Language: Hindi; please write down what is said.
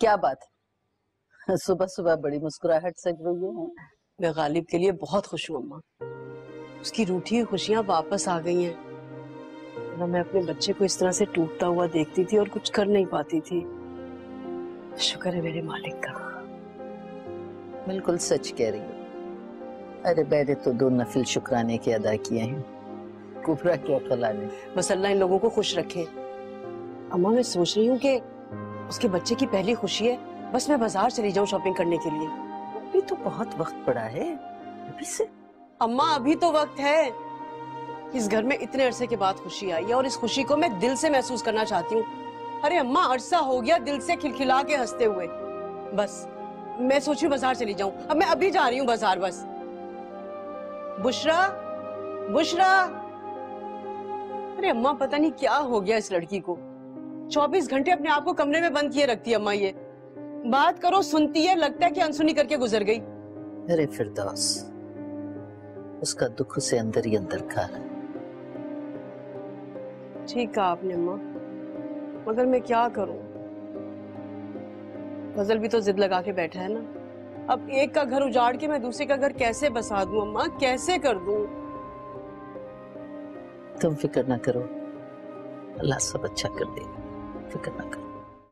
क्या बात है, सुबह सुबह बड़ी मुस्कुराहट सज रही है। मैं गालिब के लिए बहुत खुश हूँ अम्मा, उसकी रूठी खुशियाँ वापस आ गई हैं। मैं अपने बच्चे को इस तरह से टूटता हुआ देखती थी और कुछ कर नहीं पाती थी। शुक्र है मेरे मालिक का। बिल्कुल सच कह रही हो। अरे मैंने तो 2 नफिल शुक्राने के अदा किए हैं, कुफरा क्या खलाने। बस अल्लाह इन लोगों को खुश रखे। अम्मा मैं सोच रही हूँ कि उसके बच्चे की पहली खुशी है, बस मैं बाजार चली जाऊँ शॉपिंग करने के लिए। अभी तो बहुत वक्त पड़ा है। अभी से अम्मा अभी तो वक्त है। इस घर में इतने अरसे के बाद खुशी आई है और इस खुशी को मैं दिल से महसूस करना चाहती हूँ। अरे अम्मा अरसा हो गया दिल से खिलखिला के हंसते हुए। बस मैं सोची बाजार चली जाऊं। अब मैं अभी जा रही हूँ बाजार। बस बुशरा, बुशरा। अरे अम्मा पता नहीं क्या हो गया इस लड़की को। 24 घंटे अपने आप को कमरे में बंद किए रखती है अम्मा। ये बात करो सुनती है, लगता है कि अनसुनी करके गुजर गई। अरे फिरदौस, उसका दुख से अंदर ही अंदर खा रहा है। ठीक कहा आपने अम्मा, मगर मैं क्या करूं? फजल भी तो जिद लगा के बैठा है ना। अब एक का घर उजाड़ के मैं दूसरे का घर कैसे बसा दूं अम्मा, कैसे कर दूं? तुम फिक्र ना करो, अल्लाह सब अच्छा कर देगा, फिक्र ना करो।